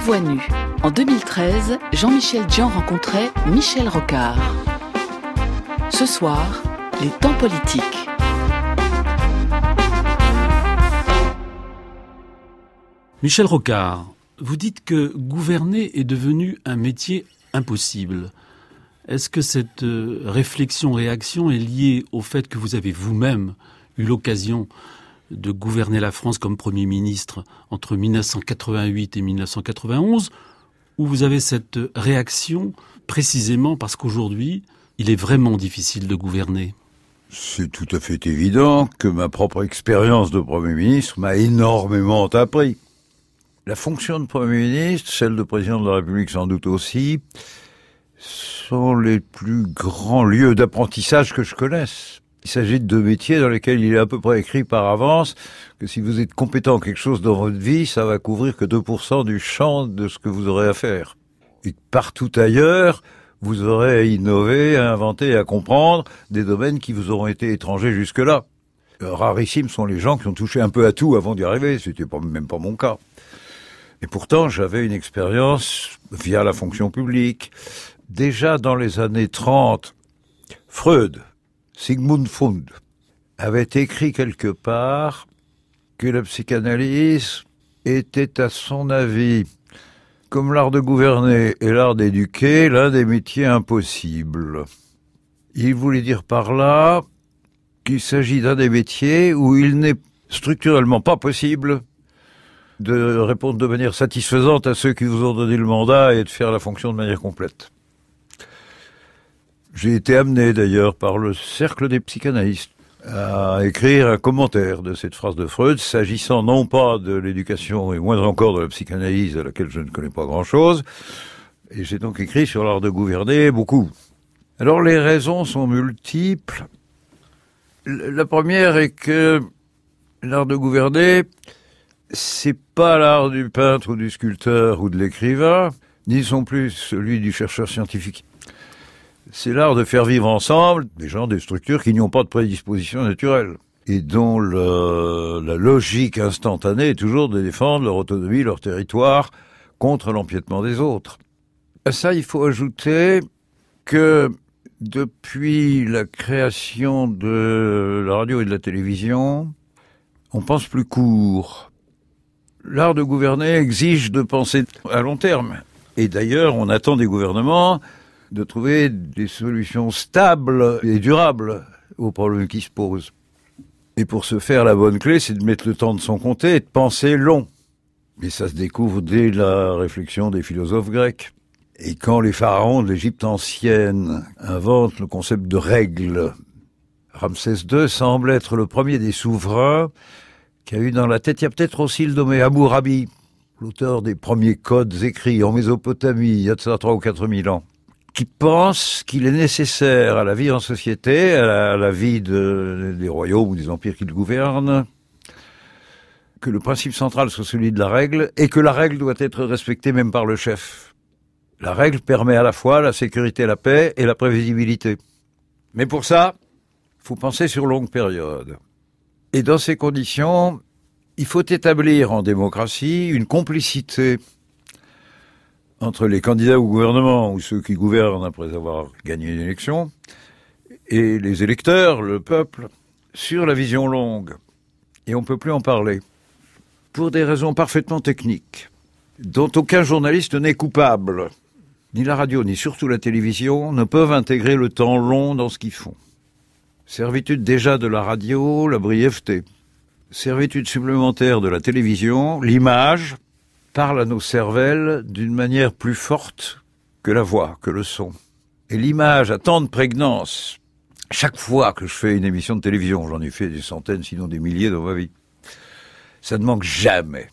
À voix nue. En 2013, Jean-Michel Djian rencontrait Michel Rocard. Ce soir, les temps politiques. Michel Rocard, vous dites que gouverner est devenu un métier impossible. Est-ce que cette réflexion-réaction est liée au fait que vous avez vous-même eu l'occasion de gouverner la France comme Premier ministre entre 1988 et 1991, où vous avez cette réaction précisément parce qu'aujourd'hui, il est vraiment difficile de gouverner? C'est tout à fait évident que ma propre expérience de Premier ministre m'a énormément appris. La fonction de Premier ministre, celle de Président de la République sans doute aussi, sont les plus grands lieux d'apprentissage que je connaisse. Il s'agit de deux métiers dans lesquels il est à peu près écrit par avance que si vous êtes compétent en quelque chose dans votre vie, ça va couvrir que 2% du champ de ce que vous aurez à faire. Et partout ailleurs, vous aurez à innover, à inventer, à comprendre des domaines qui vous auront été étrangers jusque-là. Rarissimes sont les gens qui ont touché un peu à tout avant d'y arriver. C'était même pas mon cas. Et pourtant, j'avais une expérience via la fonction publique. Déjà dans les années 30, Freud, Sigmund Freud, avait écrit quelque part que la psychanalyse était, à son avis, comme l'art de gouverner et l'art d'éduquer, l'un des métiers impossibles. Il voulait dire par là qu'il s'agit d'un des métiers où il n'est structurellement pas possible de répondre de manière satisfaisante à ceux qui vous ont donné le mandat et de faire la fonction de manière complète. J'ai été amené d'ailleurs par le cercle des psychanalystes à écrire un commentaire de cette phrase de Freud, s'agissant non pas de l'éducation et moins encore de la psychanalyse à laquelle je ne connais pas grand-chose, et j'ai donc écrit sur l'art de gouverner beaucoup. Alors les raisons sont multiples. La première est que l'art de gouverner, c'est pas l'art du peintre ou du sculpteur ou de l'écrivain, ni non plus celui du chercheur scientifique. C'est l'art de faire vivre ensemble des gens, des structures qui n'y ont pas de prédisposition naturelle et dont la logique instantanée est toujours de défendre leur autonomie, leur territoire contre l'empiètement des autres. À ça, il faut ajouter que depuis la création de la radio et de la télévision, on pense plus court. L'art de gouverner exige de penser à long terme. Et d'ailleurs, on attend des gouvernements de trouver des solutions stables et durables aux problèmes qui se posent. Et pour ce faire, la bonne clé, c'est de mettre le temps de son côté et de penser long. Mais ça se découvre dès la réflexion des philosophes grecs. Et quand les pharaons de l'Égypte ancienne inventent le concept de règles, Ramsès II semble être le premier des souverains qui a eu dans la tête, il y a peut-être aussi le nommé Hammurabi, l'auteur des premiers codes écrits en Mésopotamie, il y a de ça 3 000 ou 4 000 ans, qui pense qu'il est nécessaire à la vie en société, à la vie des royaumes ou des empires qu'il gouverne, que le principe central soit celui de la règle, et que la règle doit être respectée même par le chef. La règle permet à la fois la sécurité, la paix et la prévisibilité. Mais pour ça, il faut penser sur longue période. Et dans ces conditions, il faut établir en démocratie une complicité entre les candidats au gouvernement ou ceux qui gouvernent après avoir gagné une élection et les électeurs, le peuple, sur la vision longue. Et on ne peut plus en parler. Pour des raisons parfaitement techniques, dont aucun journaliste n'est coupable. Ni la radio, ni surtout la télévision ne peuvent intégrer le temps long dans ce qu'ils font. Servitude déjà de la radio, la brièveté. Servitude supplémentaire de la télévision, l'image parle à nos cervelles d'une manière plus forte que la voix, que le son. Et l'image a tant de prégnance. Chaque fois que je fais une émission de télévision, j'en ai fait des centaines, sinon des milliers dans ma vie. Ça ne manque jamais.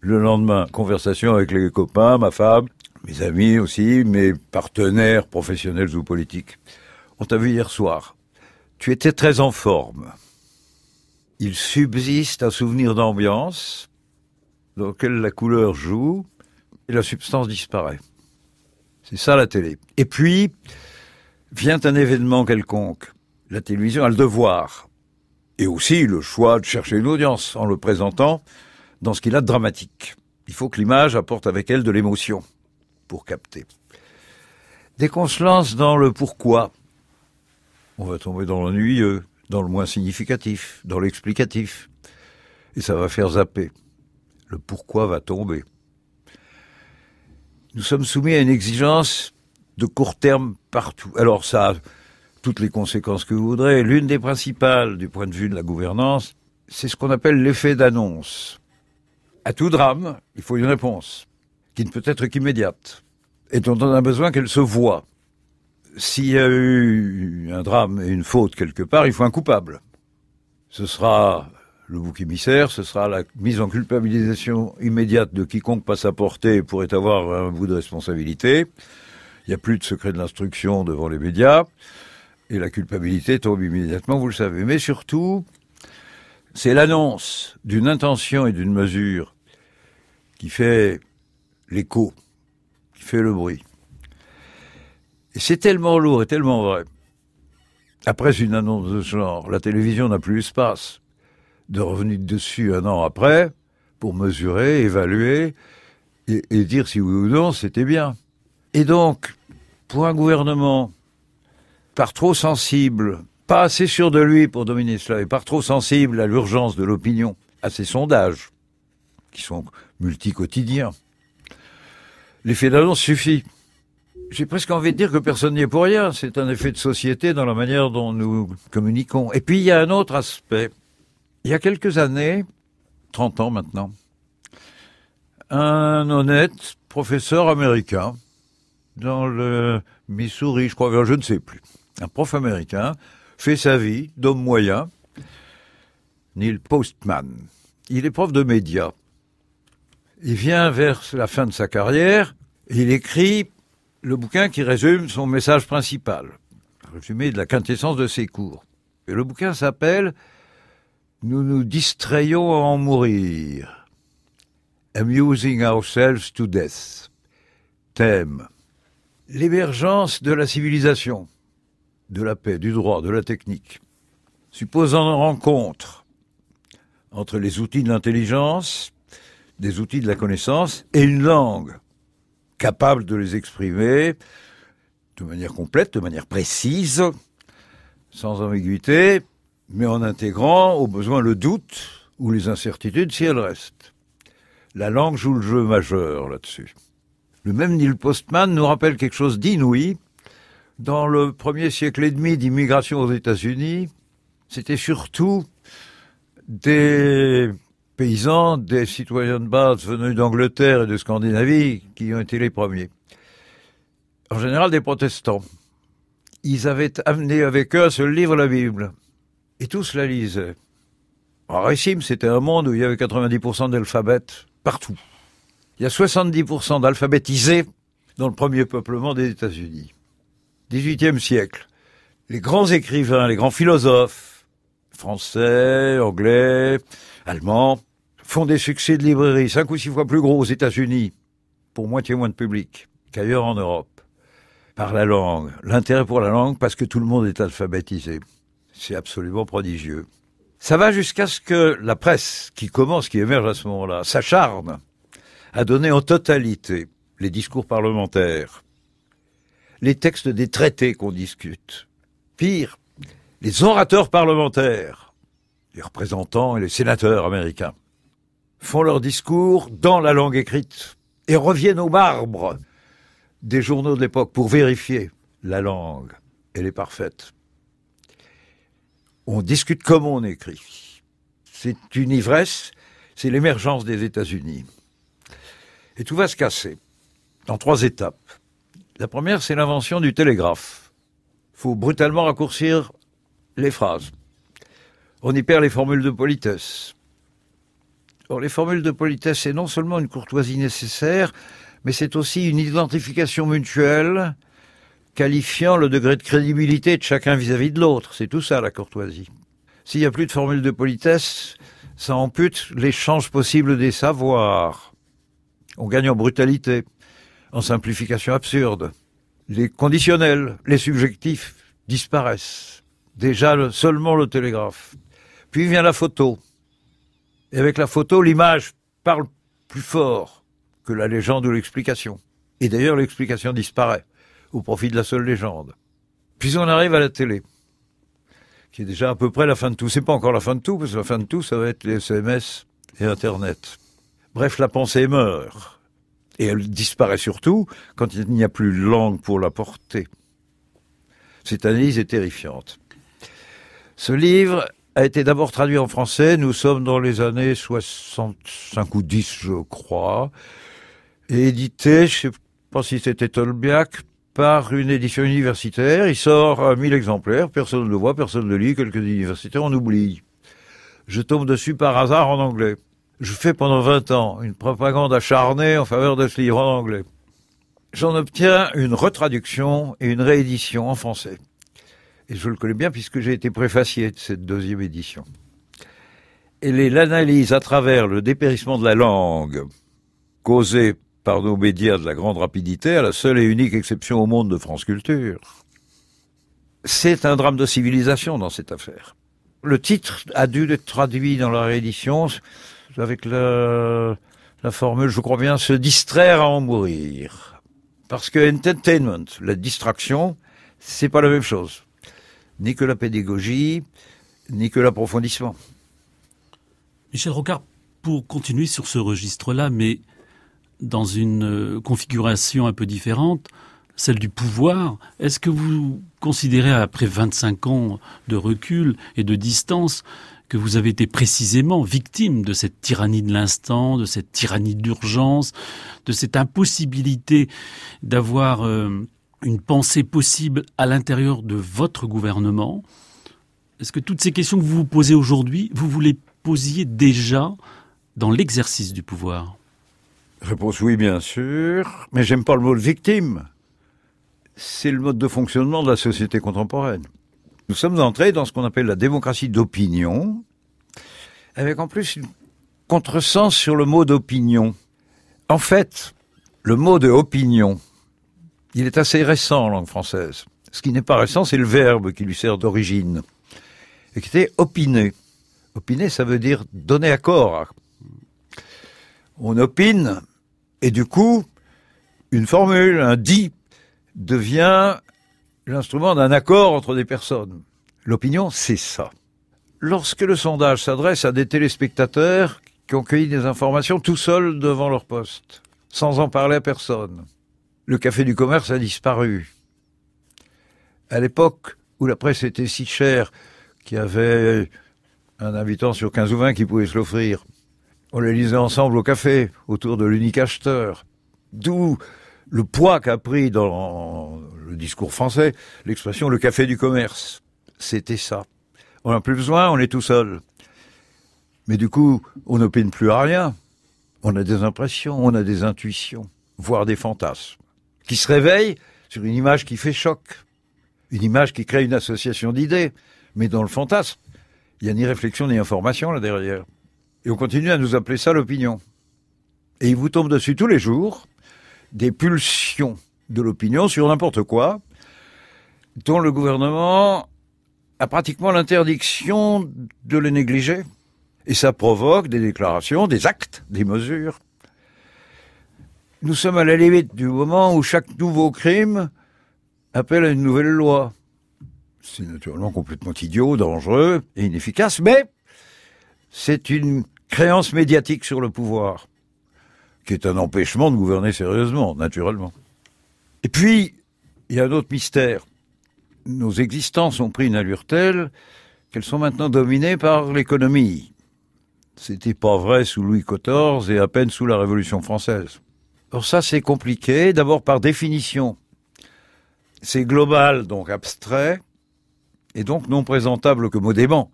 Le lendemain, conversation avec les copains, ma femme, mes amis aussi, mes partenaires professionnels ou politiques. On t'a vu hier soir. Tu étais très en forme. Il subsiste un souvenir d'ambiance dans lequel la couleur joue et la substance disparaît. C'est ça la télé. Et puis, vient un événement quelconque. La télévision a le devoir et aussi le choix de chercher une audience en le présentant dans ce qu'il a de dramatique. Il faut que l'image apporte avec elle de l'émotion pour capter. Dès qu'on se lance dans le pourquoi, on va tomber dans l'ennuyeux, dans le moins significatif, dans l'explicatif. Et ça va faire zapper. Le pourquoi va tomber. Nous sommes soumis à une exigence de court terme partout. Alors ça a toutes les conséquences que vous voudrez. L'une des principales du point de vue de la gouvernance, c'est ce qu'on appelle l'effet d'annonce. À tout drame, il faut une réponse, qui ne peut être qu'immédiate, et dont on a besoin qu'elle se voie. S'il y a eu un drame et une faute quelque part, il faut un coupable. Ce sera le bouc émissaire, ce sera la mise en culpabilisation immédiate de quiconque passe à portée pourrait avoir un bout de responsabilité. Il n'y a plus de secret de l'instruction devant les médias, et la culpabilité tombe immédiatement, vous le savez. Mais surtout, c'est l'annonce d'une intention et d'une mesure qui fait l'écho, qui fait le bruit. Et c'est tellement lourd et tellement vrai. Après une annonce de ce genre, la télévision n'a plus l'espace de revenir dessus un an après pour mesurer, évaluer et dire si oui ou non c'était bien. Et donc, pour un gouvernement, par trop sensible, pas assez sûr de lui pour dominer cela, et par trop sensible à l'urgence de l'opinion, à ces sondages, qui sont multi-quotidiens. L'effet d'annonce suffit. J'ai presque envie de dire que personne n'y est pour rien. C'est un effet de société dans la manière dont nous communiquons. Et puis, il y a un autre aspect. Il y a quelques années, 30 ans maintenant, un honnête professeur américain, dans le Missouri, je crois, je ne sais plus, un prof américain, fait sa vie d'homme moyen, Neil Postman. Il est prof de médias. Il vient vers la fin de sa carrière et il écrit le bouquin qui résume son message principal, résumé de la quintessence de ses cours. Et le bouquin s'appelle « Nous nous distrayons à en mourir »« Amusing ourselves to death » thème « L'émergence de la civilisation » de la paix, du droit, de la technique, supposant une rencontre entre les outils de l'intelligence, des outils de la connaissance, et une langue capable de les exprimer de manière complète, de manière précise, sans ambiguïté, mais en intégrant au besoin le doute ou les incertitudes si elles restent. La langue joue le jeu majeur là-dessus. Le même Neil Postman nous rappelle quelque chose d'inouï. Dans le premier siècle et demi d'immigration aux États-Unis, c'était surtout des paysans, des citoyens de base venus d'Angleterre et de Scandinavie qui ont été les premiers. En général, des protestants. Ils avaient amené avec eux ce livre, la Bible. Et tous la lisaient. En Récime, c'était un monde où il y avait 90% d'alphabètes partout. Il y a 70% d'alphabétisés dans le premier peuplement des États-Unis. XVIIIe siècle, les grands écrivains, les grands philosophes, français, anglais, allemands, font des succès de librairie 5 ou 6 fois plus gros aux États-Unis, pour moitié moins de public qu'ailleurs en Europe, par la langue. L'intérêt pour la langue, parce que tout le monde est alphabétisé. C'est absolument prodigieux. Ça va jusqu'à ce que la presse, qui émerge à ce moment-là, s'acharne à donner en totalité les discours parlementaires, les textes des traités qu'on discute. Pire, les orateurs parlementaires, les représentants et les sénateurs américains, font leurs discours dans la langue écrite et reviennent au marbre des journaux de l'époque pour vérifier la langue. Elle est parfaite. On discute comme on écrit. C'est une ivresse, c'est l'émergence des États-Unis. Et tout va se casser dans 3 étapes. La première, c'est l'invention du télégraphe. Il faut brutalement raccourcir les phrases. On y perd les formules de politesse. Or, les formules de politesse, c'est non seulement une courtoisie nécessaire, mais c'est aussi une identification mutuelle qualifiant le degré de crédibilité de chacun vis-à-vis de l'autre. C'est tout ça, la courtoisie. S'il n'y a plus de formules de politesse, ça ampute l'échange possible des savoirs. On gagne en brutalité, en simplification absurde. Les conditionnels, les subjectifs disparaissent. Déjà seulement le télégraphe. Puis vient la photo. Et avec la photo, l'image parle plus fort. que la légende ou l'explication. Et d'ailleurs, l'explication disparaît au profit de la seule légende. Puis on arrive à la télé, qui est déjà à peu près la fin de tout. C'est pas encore la fin de tout, parce que la fin de tout, ça va être les SMS et Internet. Bref, la pensée meurt. Et elle disparaît surtout quand il n'y a plus de langue pour la porter. Cette analyse est terrifiante. Ce livre a été d'abord traduit en français. Nous sommes dans les années 65 ou 10, je crois. Et édité, je ne sais pas si c'était Tolbiac, par une édition universitaire. Il sort à 1000 exemplaires. Personne ne le voit, personne ne le lit. Quelques universitaires, on oublie. Je tombe dessus par hasard en anglais. Je fais pendant 20 ans une propagande acharnée en faveur de ce livre en anglais. J'en obtiens une retraduction et une réédition en français. Et je le connais bien puisque j'ai été préfacier de cette deuxième édition. Elle est l'analyse à travers le dépérissement de la langue causé par nos médias de la grande rapidité, à la seule et unique exception au monde de France Culture. C'est un drame de civilisation dans cette affaire. Le titre a dû être traduit dans la réédition avec la formule, je crois bien, « Se distraire à en mourir ». Parce que entertainment, la distraction, c'est pas la même chose. Ni que la pédagogie, ni que l'approfondissement. Michel Rocard, pour continuer sur ce registre-là, mais dans une configuration un peu différente, celle du pouvoir, est-ce que vous considérez, après 25 ans de recul et de distance, que vous avez été précisément victime de cette tyrannie de l'instant, de cette tyrannie d'urgence, de cette impossibilité d'avoir une pensée possible à l'intérieur de votre gouvernement? Est-ce que toutes ces questions que vous vous posez aujourd'hui, vous vous les posiez déjà dans l'exercice du pouvoir? Réponse oui, bien sûr, mais j'aime pas le mot de victime. C'est le mode de fonctionnement de la société contemporaine. Nous sommes entrés dans ce qu'on appelle la démocratie d'opinion, avec en plus une contresens sur le mot d'opinion. En fait, le mot de opinion, il est assez récent en langue française. Ce qui n'est pas récent, c'est le verbe qui lui sert d'origine, et qui était opiner. Opiner, ça veut dire donner accord. On opine, et du coup, une formule, un dit, devient l'instrument d'un accord entre des personnes. L'opinion, c'est ça. Lorsque le sondage s'adresse à des téléspectateurs qui ont cueilli des informations tout seuls devant leur poste, sans en parler à personne, le café du commerce a disparu. À l'époque où la presse était si chère qu'il y avait un habitant sur 15 ou 20 qui pouvait se l'offrir, on les lisait ensemble au café, autour de l'unique acheteur. D'où le poids qu'a pris dans le discours français l'expression « le café du commerce ». C'était ça. On n'a plus besoin, on est tout seul. Mais du coup, on n'opine plus à rien. On a des impressions, on a des intuitions, voire des fantasmes, qui se réveillent sur une image qui fait choc. Une image qui crée une association d'idées. Mais dans le fantasme, il n'y a ni réflexion ni information là derrière. Et on continue à nous appeler ça l'opinion. Et il vous tombe dessus tous les jours des pulsions de l'opinion sur n'importe quoi, dont le gouvernement a pratiquement l'interdiction de les négliger. Et ça provoque des déclarations, des actes, des mesures. Nous sommes à la limite du moment où chaque nouveau crime appelle à une nouvelle loi. C'est naturellement complètement idiot, dangereux et inefficace, mais c'est une créance médiatique sur le pouvoir, qui est un empêchement de gouverner sérieusement, naturellement. Et puis, il y a un autre mystère. Nos existences ont pris une allure telle qu'elles sont maintenant dominées par l'économie. C'était pas vrai sous Louis XIV et à peine sous la Révolution française. Or ça, c'est compliqué, d'abord par définition. C'est global, donc abstrait, et donc non présentable que modément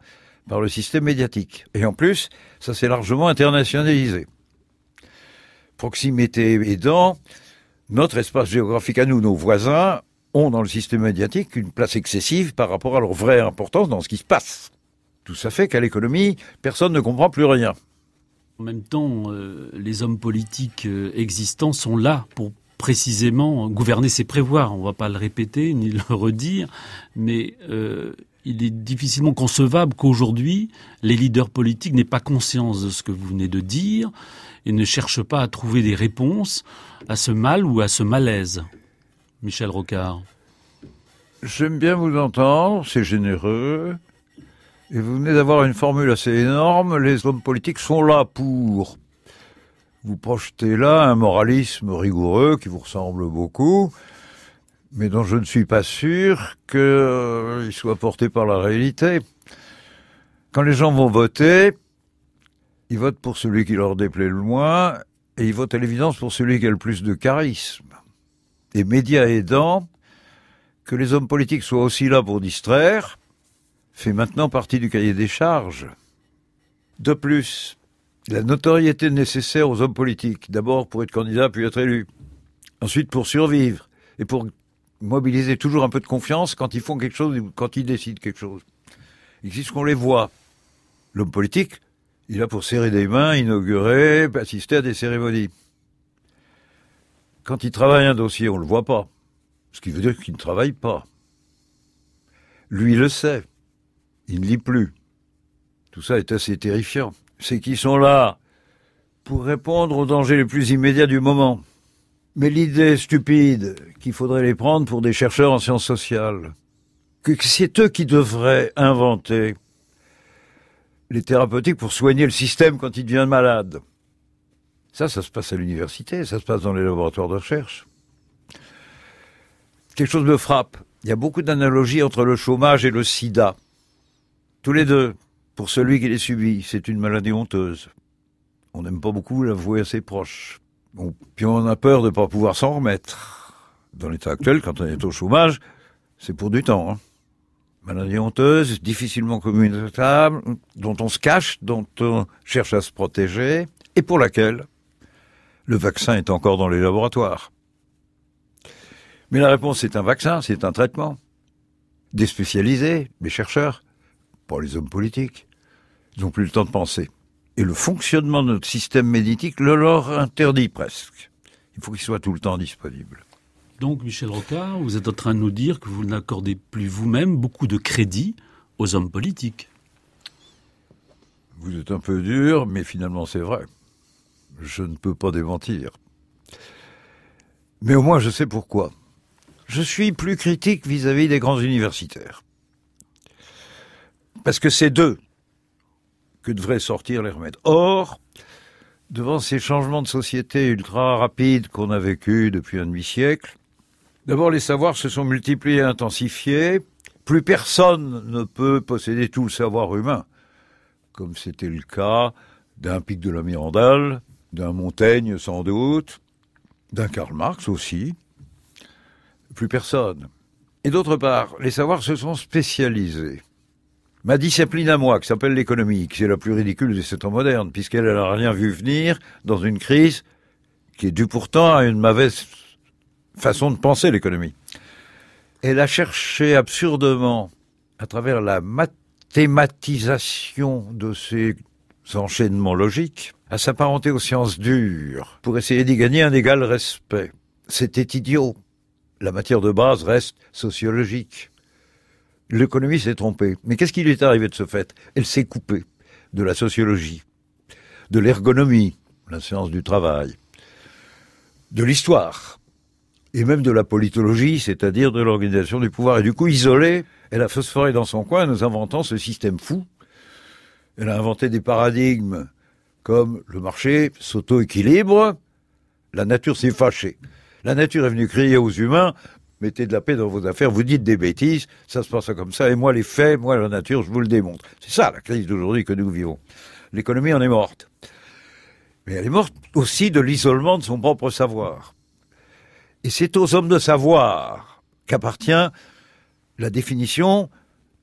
par le système médiatique. Et en plus, ça s'est largement internationalisé. Proximité aidant, notre espace géographique à nous, nos voisins, ont dans le système médiatique une place excessive par rapport à leur vraie importance dans ce qui se passe. Tout ça fait qu'à l'économie, personne ne comprend plus rien. En même temps, les hommes politiques existants sont là pour précisément gouverner ses prévoirs. On ne va pas le répéter ni le redire, mais il est difficilement concevable qu'aujourd'hui, les leaders politiques n'aient pas conscience de ce que vous venez de dire et ne cherchent pas à trouver des réponses à ce mal ou à ce malaise. Michel Rocard. J'aime bien vous entendre, c'est généreux. Et vous venez d'avoir une formule assez énorme, les hommes politiques sont là pour... Vous projetez là un moralisme rigoureux qui vous ressemble beaucoup, mais dont je ne suis pas sûr qu'il soit porté par la réalité. Quand les gens vont voter, ils votent pour celui qui leur déplaît le moins, et ils votent à l'évidence pour celui qui a le plus de charisme. Et médias aidants, que les hommes politiques soient aussi là pour distraire, fait maintenant partie du cahier des charges. De plus, la notoriété nécessaire aux hommes politiques, d'abord pour être candidat puis être élu, ensuite pour survivre et pour mobiliser toujours un peu de confiance quand ils font quelque chose ou quand ils décident quelque chose. Existe qu'on les voit. L'homme politique, il a pour serrer des mains, inaugurer, assister à des cérémonies. Quand il travaille un dossier, on ne le voit pas. Ce qui veut dire qu'il ne travaille pas. Lui le sait. Il ne lit plus. Tout ça est assez terrifiant. C'est qu'ils sont là pour répondre aux dangers les plus immédiats du moment. Mais l'idée stupide qu'il faudrait les prendre pour des chercheurs en sciences sociales, que c'est eux qui devraient inventer les thérapeutiques pour soigner le système quand il devient malade. Ça se passe à l'université, ça se passe dans les laboratoires de recherche. Quelque chose me frappe. Il y a beaucoup d'analogies entre le chômage et le sida. Tous les deux. Pour celui qui les subit, c'est une maladie honteuse. On n'aime pas beaucoup l'avouer à ses proches. Bon, puis on a peur de ne pas pouvoir s'en remettre. Dans l'état actuel, quand on est au chômage, c'est pour du temps. Hein. Maladie honteuse, difficilement communicable, dont on se cache, dont on cherche à se protéger, et pour laquelle le vaccin est encore dans les laboratoires. Mais la réponse, c'est un vaccin, c'est un traitement. Des spécialisés, des chercheurs, pas les hommes politiques. Ils n'ont plus le temps de penser. Et le fonctionnement de notre système médiatique le leur interdit presque. Il faut qu'il soit tout le temps disponible. Donc, Michel Rocard, vous êtes en train de nous dire que vous n'accordez plus vous-même beaucoup de crédit aux hommes politiques. Vous êtes un peu dur, mais finalement c'est vrai. Je ne peux pas démentir. Mais au moins je sais pourquoi. Je suis plus critique vis-à-vis des grands universitaires. Parce que c'est d'eux que devraient sortir les remèdes. Or, devant ces changements de société ultra rapides qu'on a vécu depuis un demi-siècle, d'abord les savoirs se sont multipliés et intensifiés. Plus personne ne peut posséder tout le savoir humain, comme c'était le cas d'un Pic de la Mirandole, d'un Montaigne sans doute, d'un Karl Marx aussi. Plus personne. Et d'autre part, les savoirs se sont spécialisés. Ma discipline à moi, qui s'appelle l'économie, qui est la plus ridicule de ces temps modernes, puisqu'elle n'a rien vu venir dans une crise qui est due pourtant à une mauvaise façon de penser l'économie. Elle a cherché absurdement, à travers la mathématisation de ces enchaînements logiques, à s'apparenter aux sciences dures, pour essayer d'y gagner un égal respect. C'était idiot. La matière de base reste sociologique. L'économie s'est trompée. Mais qu'est-ce qui lui est arrivé de ce fait? Elle s'est coupée de la sociologie, de l'ergonomie, la science du travail, de l'histoire, et même de la politologie, c'est-à-dire de l'organisation du pouvoir. Et du coup, isolée, elle a phosphoré dans son coin, nous inventant ce système fou. Elle a inventé des paradigmes comme le marché s'auto-équilibre. La nature s'est fâchée. La nature est venue crier aux humains... Mettez de la paix dans vos affaires, vous dites des bêtises, ça se passe comme ça, et moi les faits, moi la nature, je vous le démontre. C'est ça la crise d'aujourd'hui que nous vivons. L'économie en est morte. Mais elle est morte aussi de l'isolement de son propre savoir. Et c'est aux hommes de savoir qu'appartient la définition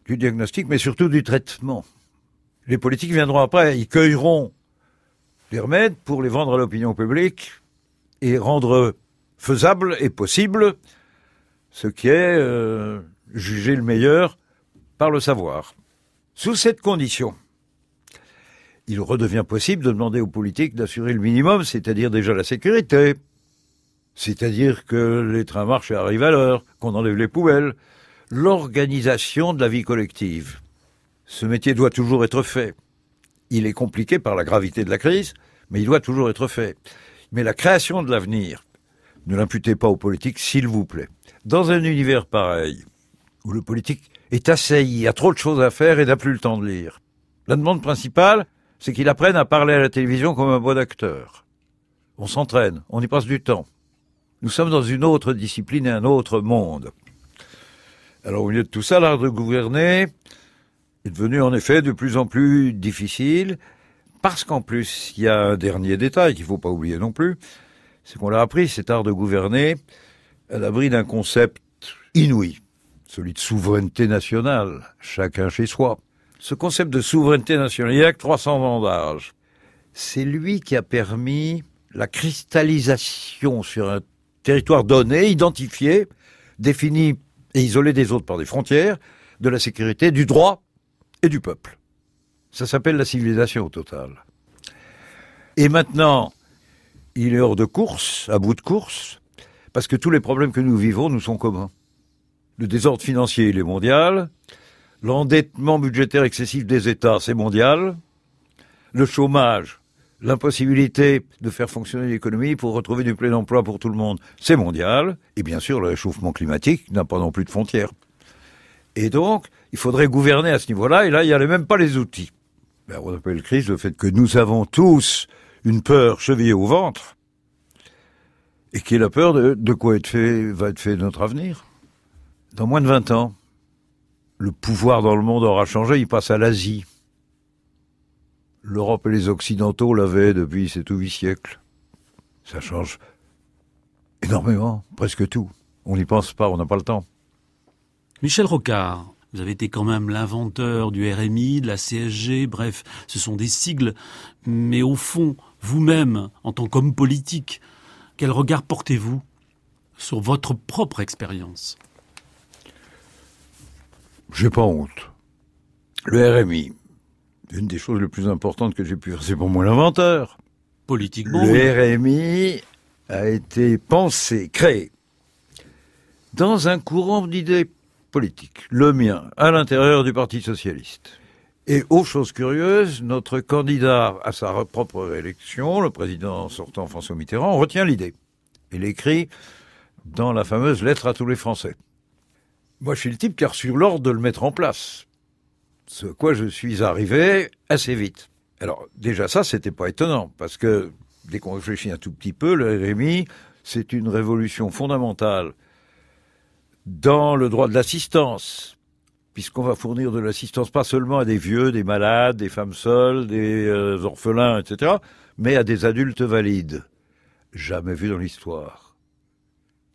du diagnostic, mais surtout du traitement. Les politiques viendront après, ils cueilleront les remèdes pour les vendre à l'opinion publique et rendre faisable et possible ce qui est juger le meilleur par le savoir. Sous cette condition, il redevient possible de demander aux politiques d'assurer le minimum, c'est-à-dire déjà la sécurité, c'est-à-dire que les trains marchent et arrivent à l'heure, qu'on enlève les poubelles, l'organisation de la vie collective. Ce métier doit toujours être fait. Il est compliqué par la gravité de la crise, mais il doit toujours être fait. Mais la création de l'avenir, ne l'imputez pas aux politiques, s'il vous plaît. Dans un univers pareil, où le politique est assailli, a trop de choses à faire et n'a plus le temps de lire, la demande principale, c'est qu'il apprenne à parler à la télévision comme un bon acteur. On s'entraîne, on y passe du temps. Nous sommes dans une autre discipline et un autre monde. Alors au milieu de tout ça, l'art de gouverner est devenu en effet de plus en plus difficile, parce qu'en plus, il y a un dernier détail qu'il ne faut pas oublier non plus, c'est qu'on l'a appris, cet art de gouverner, à l'abri d'un concept inouï, celui de souveraineté nationale, chacun chez soi. Ce concept de souveraineté nationale, il n'y a que 300 ans d'âge. C'est lui qui a permis la cristallisation sur un territoire donné, identifié, défini et isolé des autres par des frontières, de la sécurité, du droit et du peuple. Ça s'appelle la civilisation au total. Et maintenant, il est hors de course, à bout de course, parce que tous les problèmes que nous vivons nous sont communs. Le désordre financier, il est mondial. L'endettement budgétaire excessif des États, c'est mondial. Le chômage, l'impossibilité de faire fonctionner l'économie pour retrouver du plein emploi pour tout le monde, c'est mondial. Et bien sûr, le réchauffement climatique n'a pas non plus de frontières. Et donc, il faudrait gouverner à ce niveau-là, et là, il n'y a même pas les outils. Ben, on appelle crise le fait que nous avons tous une peur chevillée au ventre, et qui est la peur de quoi va être fait notre avenir. Dans moins de 20 ans, le pouvoir dans le monde aura changé, il passe à l'Asie. L'Europe et les Occidentaux l'avaient depuis 7 ou 8 siècles. Ça change énormément, presque tout. On n'y pense pas, on n'a pas le temps. Michel Rocard, vous avez été quand même l'inventeur du RMI, de la CSG, bref, ce sont des sigles. Mais au fond, vous-même, en tant qu'homme politique, quel regard portez-vous sur votre propre expérience ? J'ai pas honte. Le RMI, une des choses les plus importantes que j'ai pu faire, c'est pour moi l'inventeur. Politiquement. Le RMI a été pensé, créé, dans un courant d'idées politiques, le mien, à l'intérieur du Parti socialiste. Et aux choses curieuses, notre candidat à sa propre élection, le président sortant François Mitterrand, retient l'idée. Il écrit dans la fameuse lettre à tous les Français. Moi, je suis le type qui a reçu l'ordre de le mettre en place. Ce à quoi je suis arrivé assez vite. Alors, déjà ça, c'était pas étonnant, parce que, dès qu'on réfléchit un tout petit peu, le RMI, c'est une révolution fondamentale dans le droit de l'assistance, puisqu'on va fournir de l'assistance pas seulement à des vieux, des malades, des femmes seules, des orphelins, etc., mais à des adultes valides. Jamais vu dans l'histoire.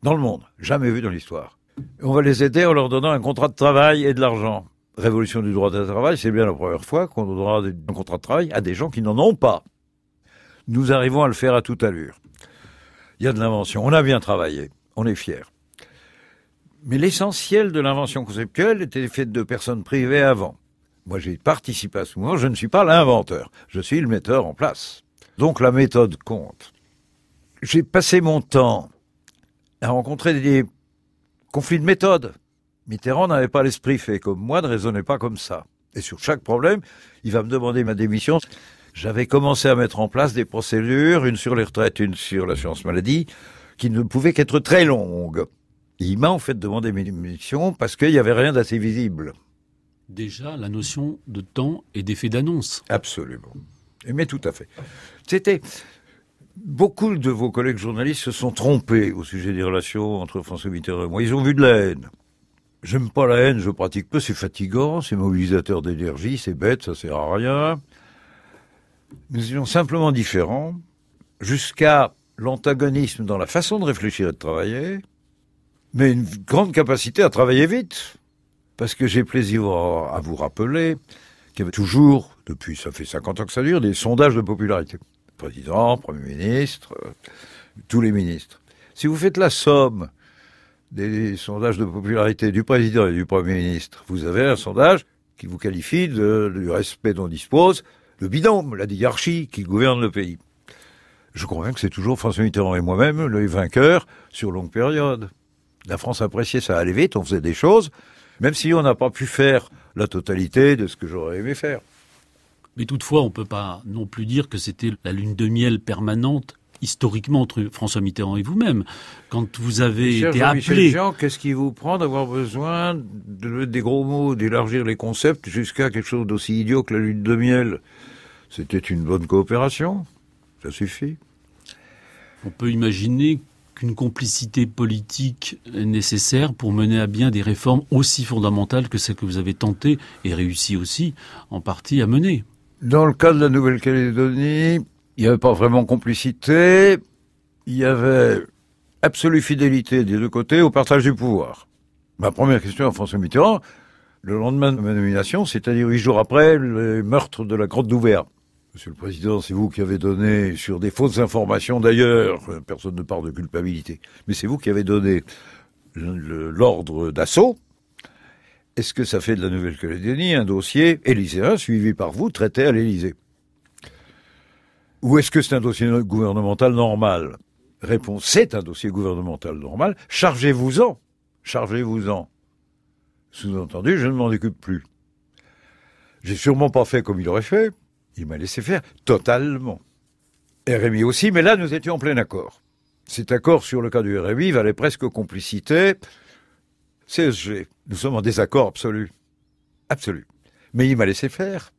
Dans le monde, jamais vu dans l'histoire. On va les aider en leur donnant un contrat de travail et de l'argent. Révolution du droit de travail, c'est bien la première fois qu'on donnera un contrat de travail à des gens qui n'en ont pas. Nous arrivons à le faire à toute allure. Il y a de l'invention. On a bien travaillé. On est fiers. Mais l'essentiel de l'invention conceptuelle était faite de personnes privées avant. Moi, j'ai participé à ce mouvement. Je ne suis pas l'inventeur. Je suis le metteur en place. Donc, la méthode compte. J'ai passé mon temps à rencontrer des conflit de méthode. Mitterrand n'avait pas l'esprit fait comme moi, ne raisonnait pas comme ça. Et sur chaque problème, il va me demander ma démission. J'avais commencé à mettre en place des procédures, une sur les retraites, une sur l'assurance maladie, qui ne pouvaient qu'être très longues. Et il m'a en fait demandé ma démission parce qu'il n'y avait rien d'assez visible. Déjà, la notion de temps et d'effet d'annonce. Absolument. Mais tout à fait. C'était... Beaucoup de vos collègues journalistes se sont trompés au sujet des relations entre François Mitterrand et moi. Ils ont vu de la haine. J'aime pas la haine, je pratique peu, c'est fatigant, c'est mobilisateur d'énergie, c'est bête, ça sert à rien. Nous étions simplement différents, jusqu'à l'antagonisme dans la façon de réfléchir et de travailler, mais une grande capacité à travailler vite. Parce que j'ai plaisir à vous rappeler qu'il y avait toujours, depuis ça fait 50 ans que ça dure, des sondages de popularité. Président, Premier ministre, tous les ministres. Si vous faites la somme des sondages de popularité du Président et du Premier ministre, vous avez un sondage qui vous qualifie du respect dont dispose le binôme, la diarchie qui gouverne le pays. Je convainc que c'est toujours François Mitterrand et moi-même les vainqueurs sur longue période. La France appréciait ça, allait vite, on faisait des choses, même si on n'a pas pu faire la totalité de ce que j'aurais aimé faire. Mais toutefois, on ne peut pas non plus dire que c'était la lune de miel permanente, historiquement, entre François Mitterrand et vous-même. Quand vous avez été appelé... Jean, qu'est-ce qui vous prend d'avoir besoin des gros mots, d'élargir les concepts jusqu'à quelque chose d'aussi idiot que la lune de miel? C'était une bonne coopération, ça suffit. On peut imaginer qu'une complicité politique est nécessaire pour mener à bien des réformes aussi fondamentales que celles que vous avez tentées et réussi aussi en partie à mener. Dans le cas de la Nouvelle-Calédonie, il n'y avait pas vraiment complicité, il y avait absolue fidélité des deux côtés au partage du pouvoir. Ma première question à François Mitterrand, le lendemain de ma nomination, c'est-à-dire 8 jours après les meurtres de la grotte d'Ouvéa. Monsieur le Président, c'est vous qui avez donné, sur des fausses informations d'ailleurs, personne ne parle de culpabilité, mais c'est vous qui avez donné l'ordre d'assaut. Est-ce que ça fait de la Nouvelle-Calédonie un dossier élyséen suivi par vous, traité à l'Élysée? Ou est-ce que c'est un dossier gouvernemental normal? Réponse, c'est un dossier gouvernemental normal, chargez-vous-en, chargez-vous-en. Sous-entendu, je ne m'en occupe plus. J'ai sûrement pas fait comme il aurait fait. Il m'a laissé faire totalement. RMI aussi, mais là, nous étions en plein accord. Cet accord sur le cas du RMI valait presque complicité. CSG, nous sommes en désaccord absolu. Absolu. Mais il m'a laissé faire.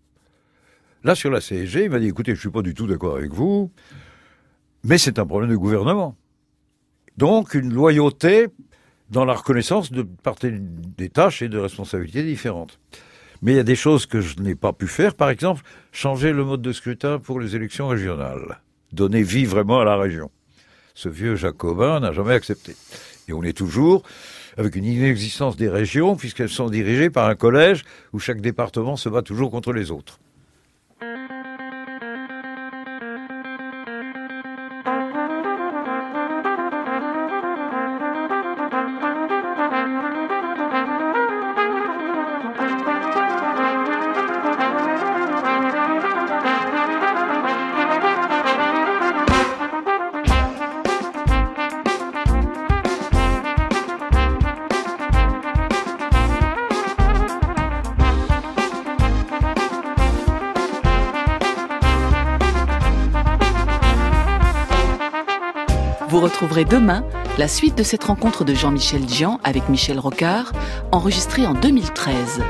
Là, sur la CSG, il m'a dit, écoutez, je ne suis pas du tout d'accord avec vous, mais c'est un problème de gouvernement. Donc, une loyauté dans la reconnaissance de part des tâches et de responsabilités différentes. Mais il y a des choses que je n'ai pas pu faire. Par exemple, changer le mode de scrutin pour les élections régionales. Donner vie vraiment à la région. Ce vieux jacobin n'a jamais accepté. Et on est toujours avec une inexistence des régions, puisqu'elles sont dirigées par un collège où chaque département se bat toujours contre les autres. Vous retrouverez demain la suite de cette rencontre de Jean-Michel Djian avec Michel Rocard, enregistrée en 2013.